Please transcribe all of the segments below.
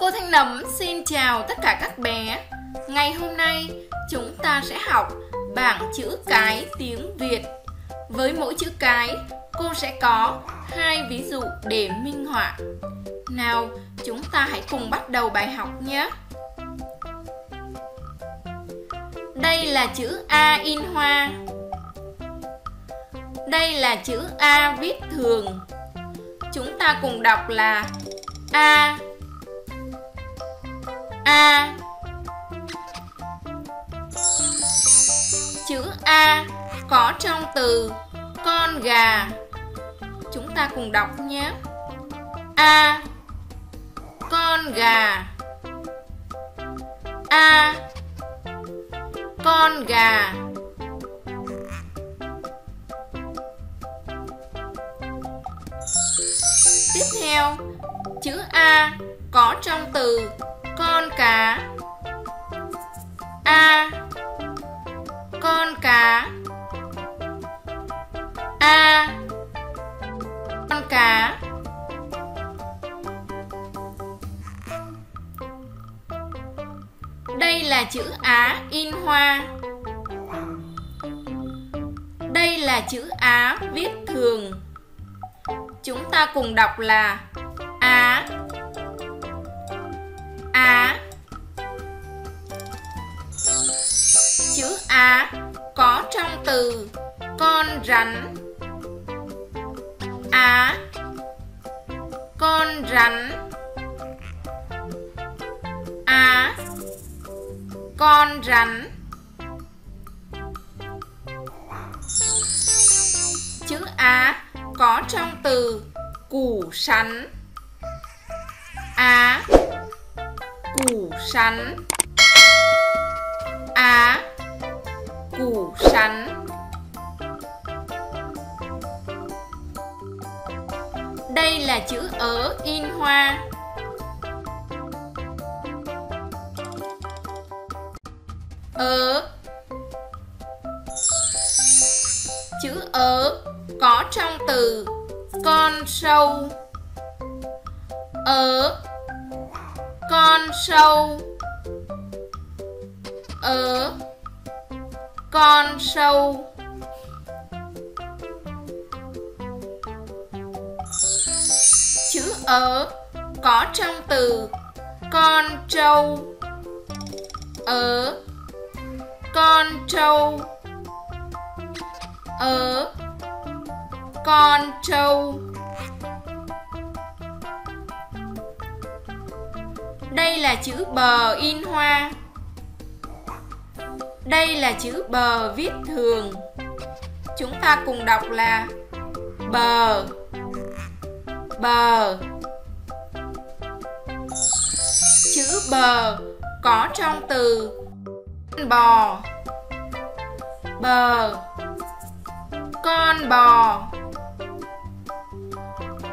Cô Thanh Nấm xin chào tất cả các bé. Ngày hôm nay chúng ta sẽ học bảng chữ cái tiếng Việt. Với mỗi chữ cái, cô sẽ có hai ví dụ để minh họa. Nào, chúng ta hãy cùng bắt đầu bài học nhé. Đây là chữ A in hoa. Đây là chữ A viết thường. Chúng ta cùng đọc là A, A. Chữ A có trong từ con gà. Chúng ta cùng đọc nhé. A, con gà. A, con gà. Tiếp theo, chữ A có trong từ con cá. A, con cá. A, con cá. Đây là chữ Á in hoa. Đây là chữ Á viết thường. Chúng ta cùng đọc là Á, Á. Chữ Á có trong từ con rắn. Á, con rắn. Á, con rắn. Chữ Á có trong từ củ sắn. Á, củ sắn. Á, củ sắn. Đây là chữ Ớ in hoa. Ớ. Chữ Ớ có trong từ con sâu. Ớ, con sâu. Ớ, con sâu. Chữ Ớ có trong từ con trâu. Ớ, con trâu. Ớ, con trâu. Đây là chữ Bờ in hoa. Đây là chữ Bờ viết thường. Chúng ta cùng đọc là Bờ, Bờ. Chữ Bờ có trong từ bò. Bờ, con bò.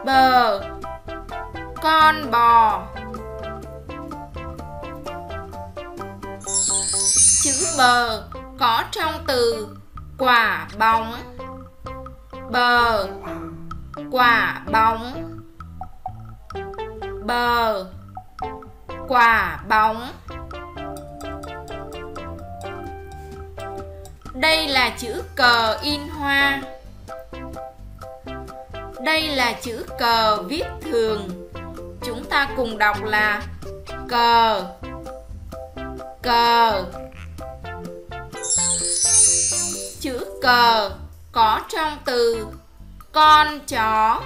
Bờ, con bò. Chữ Bờ có trong từ quả bóng. Bờ, quả bóng. Bờ, quả bóng. Đây là chữ Cờ in hoa. Đây là chữ Cờ viết thường. Chúng ta cùng đọc là Cờ, Cờ. Chữ Cờ có trong từ con chó.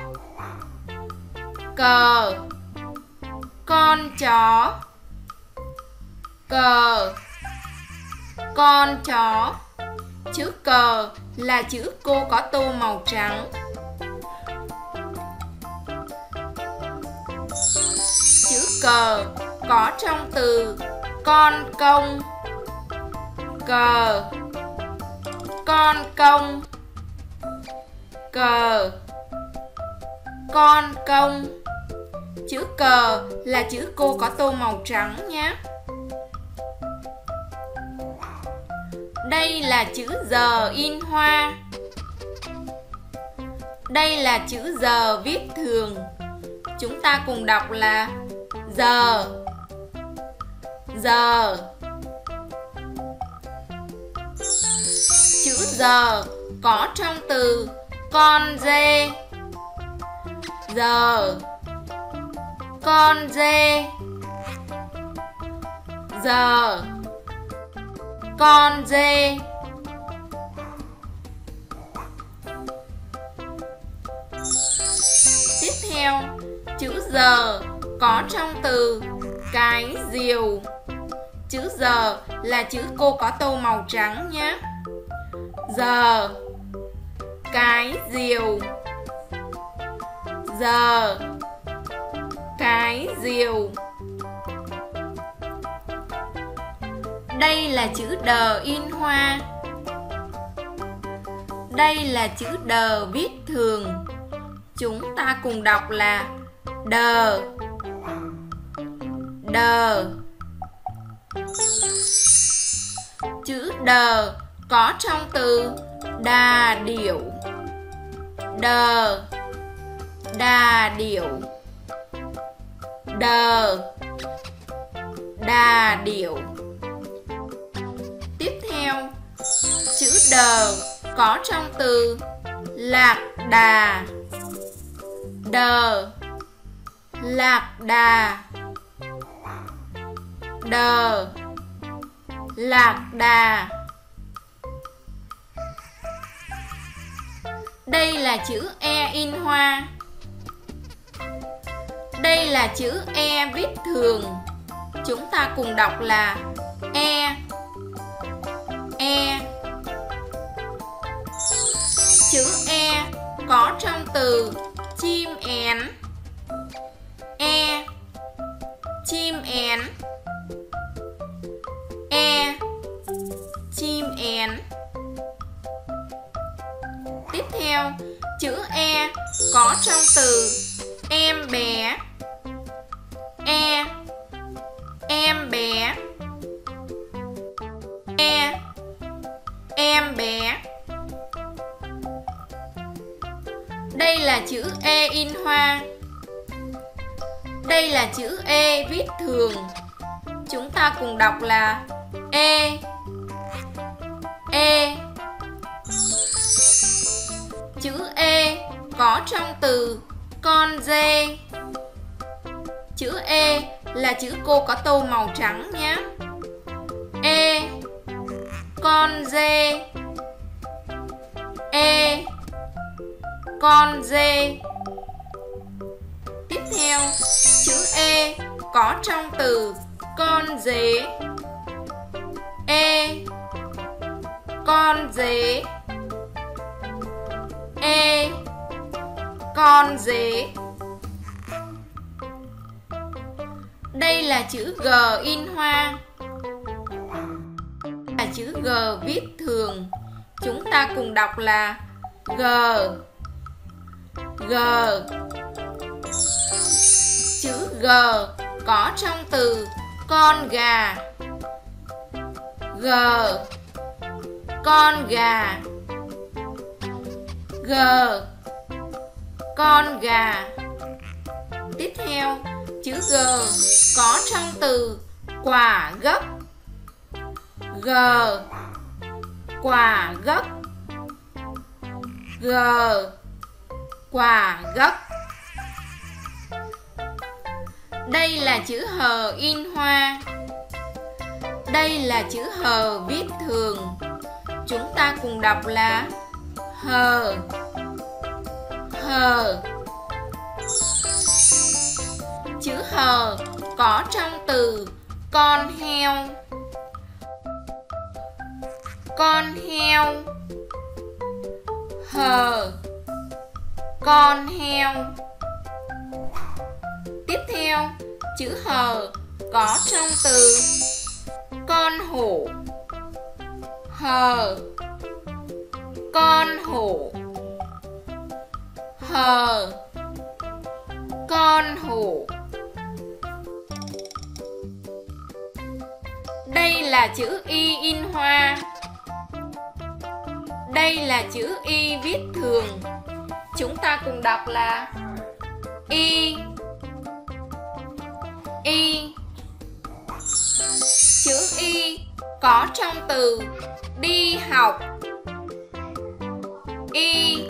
Cờ, con chó. Cờ, con chó. Chữ Cờ là chữ cô có tô màu trắng. Chữ Cờ có trong từ con công. Cờ, con công. Cờ, con công. Chữ Cờ là chữ cô có tô màu trắng nhé. Đây là chữ Giờ in hoa. Đây là chữ Giờ viết thường. Chúng ta cùng đọc là giờ. Chữ giờ có trong từ con dê. Giờ, con dê. Giờ, con dê. Tiếp theo, chữ giờ có trong từ cái diều. Chữ giờ là chữ cô có tô màu trắng nhé. Giờ, cái diều. Giờ, cái diều. Đây là chữ đờ in hoa. Đây là chữ đờ viết thường. Chúng ta cùng đọc là đờ, đờ. Chữ đờ có trong từ đà điểu. Đờ, đà điểu. Đờ, đà điểu. Tiếp theo, chữ đờ có trong từ lạc đà. Đờ, lạc đà. Đờ, lạc đà. Đây là chữ e in hoa. Đây là chữ e viết thường. Chúng ta cùng đọc là e, e. Chữ e có trong từ chim én. E, chim én. E, chim én. Tiếp theo, chữ e có trong từ em bé. E, em bé. E, em bé. Đây là chữ e in hoa. Đây là chữ e viết thường. Chúng ta cùng đọc là e, e. Chữ e có trong từ con dê. Chữ e là chữ cô có tô màu trắng nhé. E, con dê. E, con dê. Tiếp theo, chữ e có trong từ con dế. E, con dế. E, con dế. Đây là chữ g in hoa. Là chữ g viết thường. Chúng ta cùng đọc là g, g. Chữ g có trong từ con gà. G, con gà. G, con gà. Tiếp theo, chữ g có trong từ quả gấc. G, quả gấc. G, quả gấc. Đây là chữ hờ in hoa. Đây là chữ hờ viết thường. Chúng ta cùng đọc là hờ, hờ. Chữ hờ có trong từ con heo. Con heo. Hờ, con heo. Tiếp theo, chữ hờ có trong từ con hổ. Hờ, con hổ. Hờ, con hổ. Đây là chữ y in hoa. Đây là chữ y viết thường. Chúng ta cùng đọc là y, y. có trong từ đi học. Y,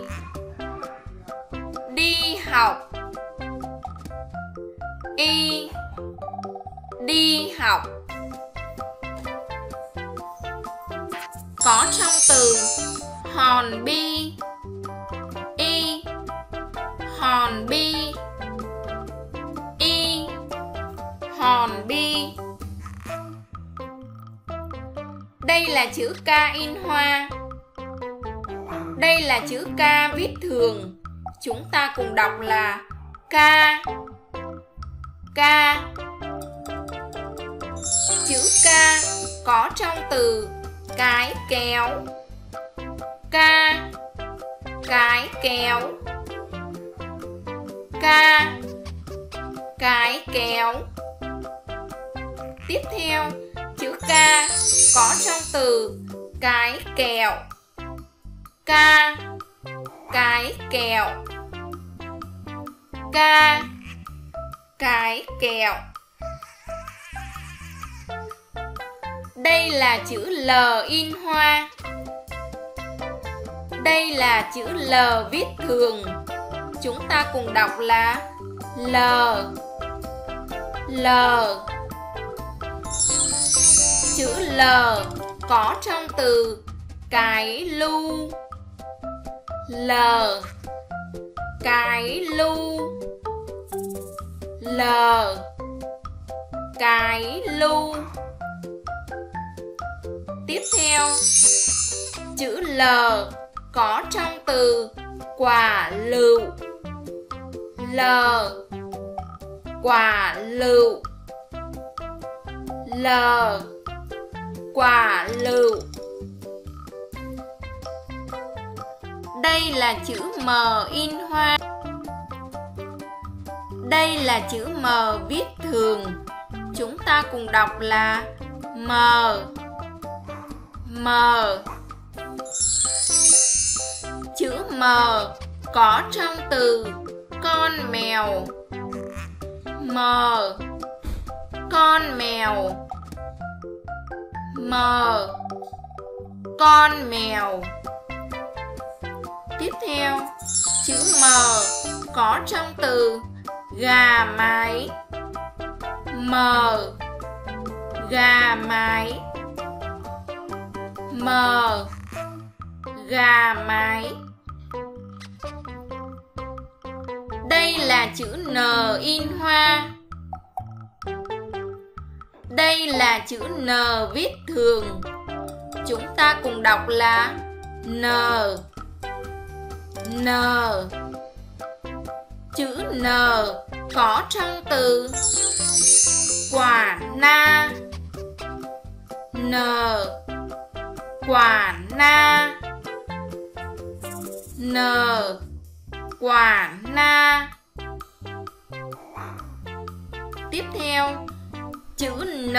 đi học. Y, đi học. Có trong từ hòn bi. Y, hòn bi. Y, hòn bi. Đây là chữ K in hoa. Đây là chữ K viết thường. Chúng ta cùng đọc là K. K. Chữ K có trong từ cái kéo. K, cái kéo. K, cái kéo. Tiếp theo, chữ K có trong từ cái kẹo. K, cái kẹo. K, cái kẹo. Đây là chữ L in hoa. Đây là chữ L viết thường. Chúng ta cùng đọc là L. L. Chữ L có trong từ cái lu. L, cái lu. L, cái lu. Tiếp theo, chữ L có trong từ quả lựu. L, quả lựu. L, quả lựu. Đây là chữ M in hoa. Đây là chữ M viết thường. Chúng ta cùng đọc là M. M. Chữ M có trong từ con mèo. M, con mèo. M, con mèo. Tiếp theo, chữ M có trong từ gà mái. M, gà mái. M, gà mái. Đây là chữ N in hoa. Đây là chữ N viết thường. Chúng ta cùng đọc là N. N. Chữ N có trong từ quả na. N, quả na. N, quả na. Tiếp theo, chữ N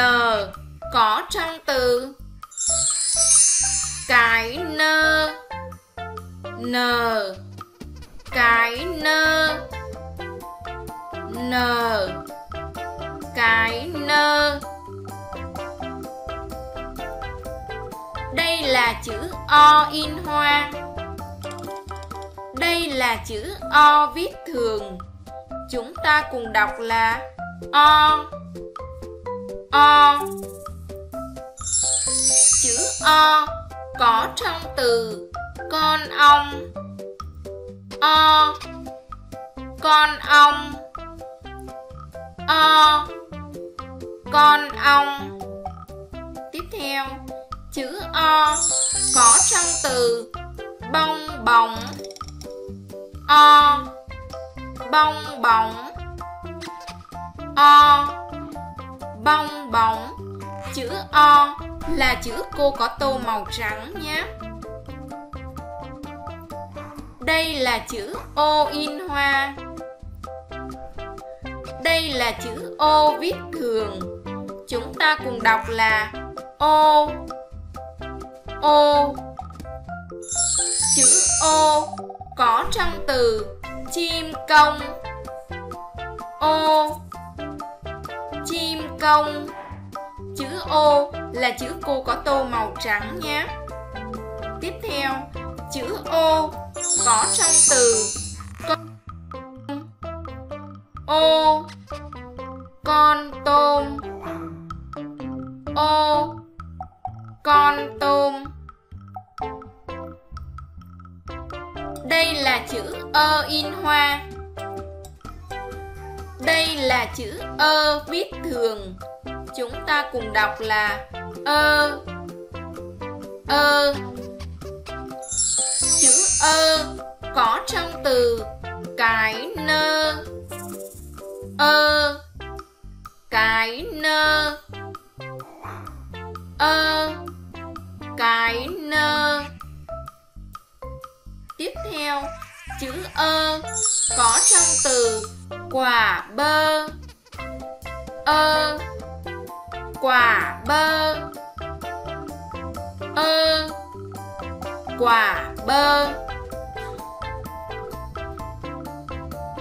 có trong từ cái nơ. N, cái nơ. N, cái nơ. Đây là chữ O in hoa. Đây là chữ O viết thường. Chúng ta cùng đọc là O. O. Chữ O có trong từ con ong. O, con ong. O, con ong. Tiếp theo, chữ O có trong từ bong bóng. O, bong bóng. O, bong bóng. Chữ O là chữ cô có tô màu trắng nhé. Đây là chữ O in hoa. Đây là chữ O viết thường. Chúng ta cùng đọc là O. O. Chữ O có trong từ chim công. O, chim công. Chữ O là chữ cô có tô màu trắng nhé. Tiếp theo, chữ ô có trong từ ô, con tôm. Ô, con tôm. Đây là chữ ơ in hoa. Đây là chữ ơ viết thường. Chúng ta cùng đọc là ơ, ơ. Chữ ơ có trong từ cái nơ. Ơ, cái nơ. Ơ, cái nơ. Tiếp theo, chữ ơ có trong từ quả bơ. Ơ, quả bơ. Ơ, quả bơ.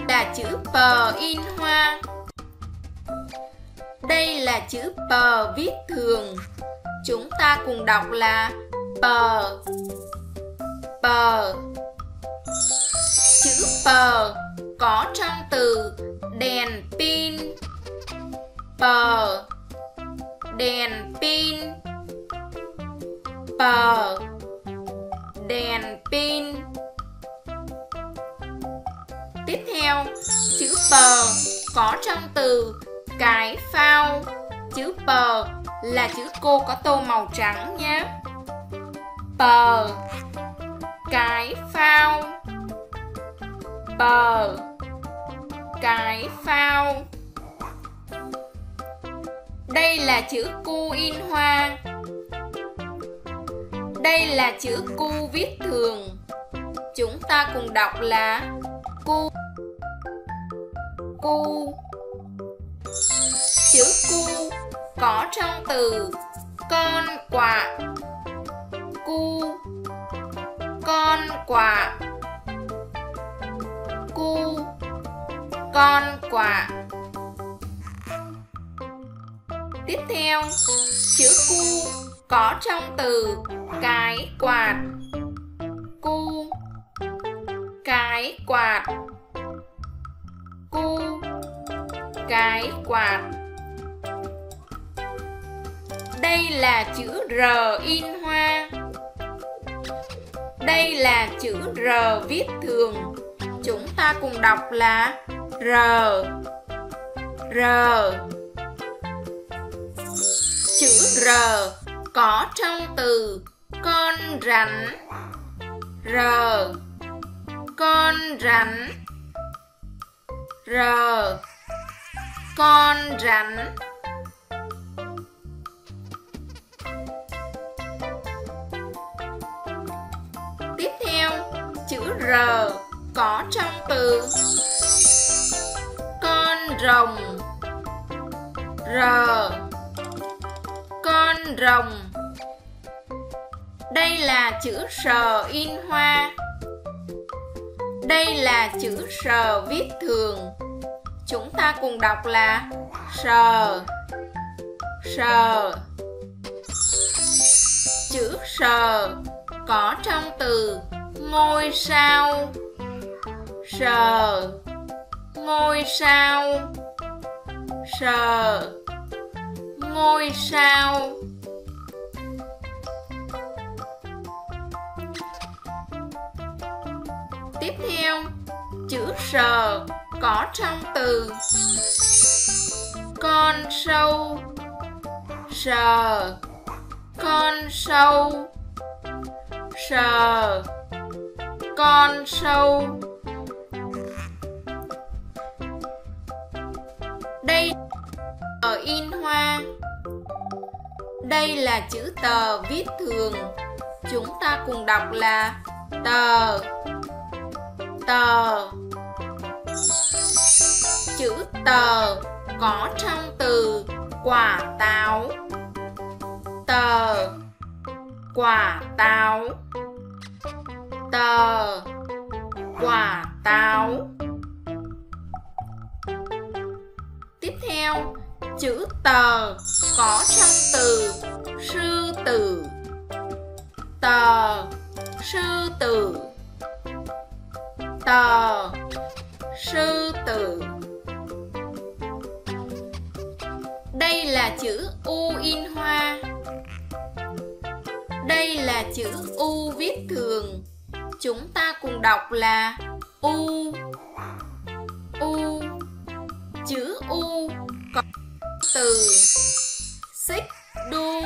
Là chữ pờ in hoa. Đây là chữ pờ viết thường. Chúng ta cùng đọc là pờ, pờ. Chữ pờ có trong từ đèn pin. Pờ, đèn pin. Pờ, đèn pin. Tiếp theo, chữ pờ có trong từ cái phao. Chữ pờ là chữ cô có tô màu trắng nhé. Pờ, cái phao. Pờ, cái phao. Đây là chữ cu in hoa. Đây là chữ cu viết thường. Chúng ta cùng đọc là cu, cu. Chữ cu có trong từ con quạ. Cu, con quạ. Cu, con quạ. Tiếp theo, chữ cu có trong từ cái quạt. Cu, cái quạt. Cu, cái quạt. Đây là chữ R in hoa. Đây là chữ R viết thường. Chúng ta cùng đọc là R, R. Chữ R có trong từ con rắn. R, con rắn. R, con rắn. Tiếp theo, chữ R có trong từ con rồng. R, con rồng. Đây là chữ sờ in hoa. Đây là chữ sờ viết thường. Chúng ta cùng đọc là sờ, sờ. Chữ sờ có trong từ ngôi sao. Sờ, ngôi sao. Sờ, ngôi sao. Tiếp theo, chữ sờ có trong từ con sâu. Sờ, con sâu. Sờ, con sâu. Đây ở in hoa. Đây là chữ tờ viết thường. Chúng ta cùng đọc là tờ, tờ. Chữ tờ có trong từ quả táo. Tờ, quả táo. Tờ, quả táo. Tiếp theo, chữ tờ có trong từ sư tử. Tờ, sư tử. Tờ, sư tử. Đây là chữ U in hoa. Đây là chữ U viết thường. Chúng ta cùng đọc là U. U. Chữ U có từ xích đu.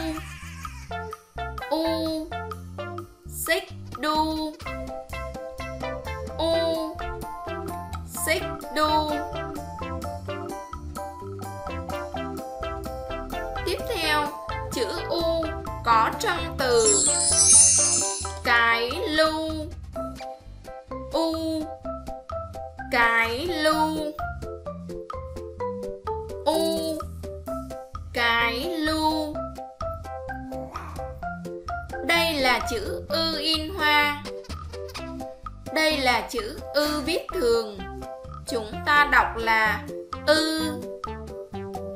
U. Xích đu. U. Xích đu. Tiếp theo, chữ U có trong từ cái lu. U. Cái lu. U. Cái lu. Đây là chữ Ư in hoa. Đây là chữ Ư viết thường. Chúng ta đọc là Ư.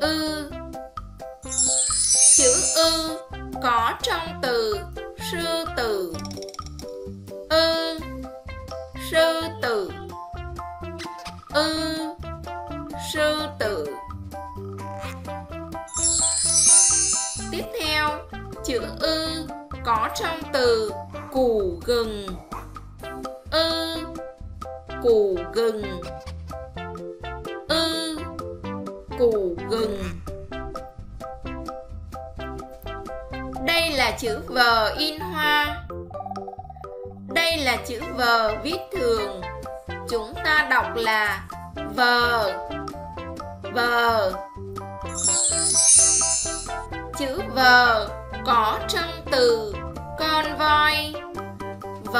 Ư. Chữ Ư có trong từ sư tử. Ư. Sư tử. Ư. Sư tử. Tiếp theo, chữ Ư có trong từ củ gừng. Ư. Củ gừng. Ư. Củ gừng. Đây là chữ V in hoa. Đây là chữ V viết thường. Chúng ta đọc là V. V. Chữ V có trong từ con voi. V.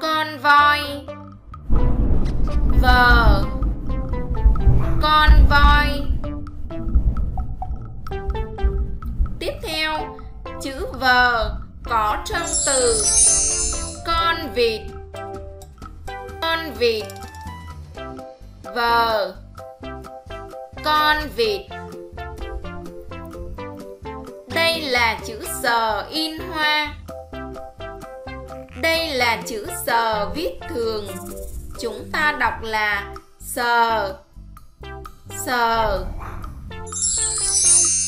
Con voi. V. Con voi. Tiếp theo, chữ V có trong từ con vịt. Con vịt. V. Con vịt. Đây là chữ sờ in hoa. Đây là chữ sờ viết thường. Chúng ta đọc là sờ. Sờ.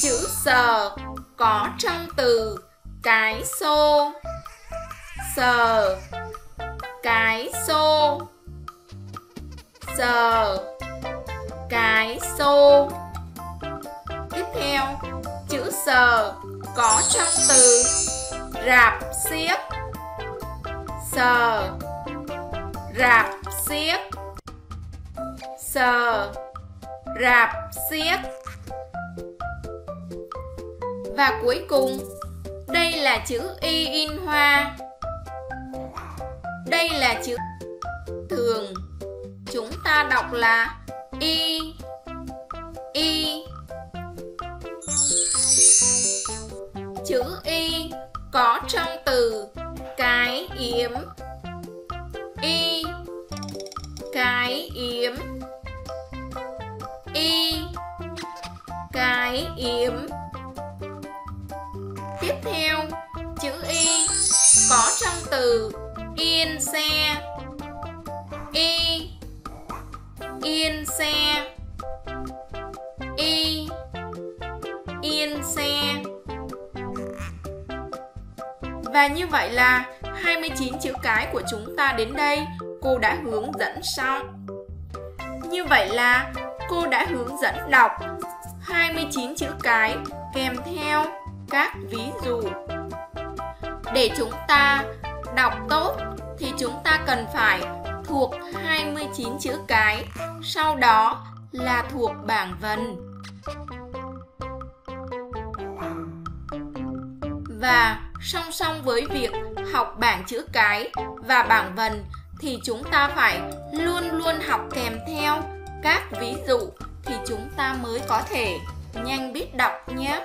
Chữ sờ có trong từ cái xô. Sờ. Cái xô. Sờ. Cái xô. Tiếp theo, chữ sờ có trong từ rạp xiếc. Sờ. Rạp xiếc. Sờ. Rạp xiếc. Và cuối cùng, đây là chữ Y in hoa. Đây là chữ thường. Chúng ta đọc là Y. Y. Chữ Y có trong từ cái yếm. Y. Cái yếm. Y. Cái yếm. Tiếp theo, chữ Y có trong từ yên xe. Y. Yên xe. Y. Yên xe. Và như vậy là 29 chữ cái của chúng ta đến đây cô đã hướng dẫn xong. Như vậy là cô đã hướng dẫn đọc 29 chữ cái kèm theo các ví dụ. Để chúng ta đọc tốt thì chúng ta cần phải thuộc 29 chữ cái, sau đó là thuộc bảng vần. Và song song với việc học bảng chữ cái và bảng vần thì chúng ta phải luôn luôn học kèm theo các ví dụ thì chúng ta mới có thể nhanh biết đọc nhé.